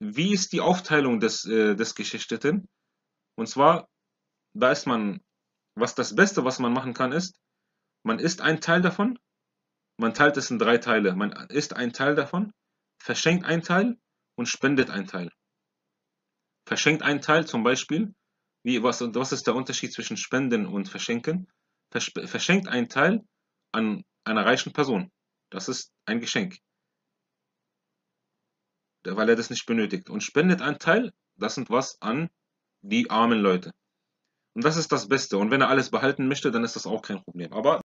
Wie ist die Aufteilung des Geschichteten? Und zwar, da ist man, was das Beste, was man machen kann, ist, man isst einen Teil davon, man teilt es in 3 Teile. Man isst einen Teil davon, verschenkt einen Teil und spendet einen Teil. Verschenkt einen Teil zum Beispiel, was ist der Unterschied zwischen Spenden und Verschenken? Verschenkt einen Teil an einer reichen Person. Das ist ein Geschenk, weil er das nicht benötigt. Und spendet einen Teil, das sind was, an die armen Leute. Und das ist das Beste. Und wenn er alles behalten möchte, dann ist das auch kein Problem. Aber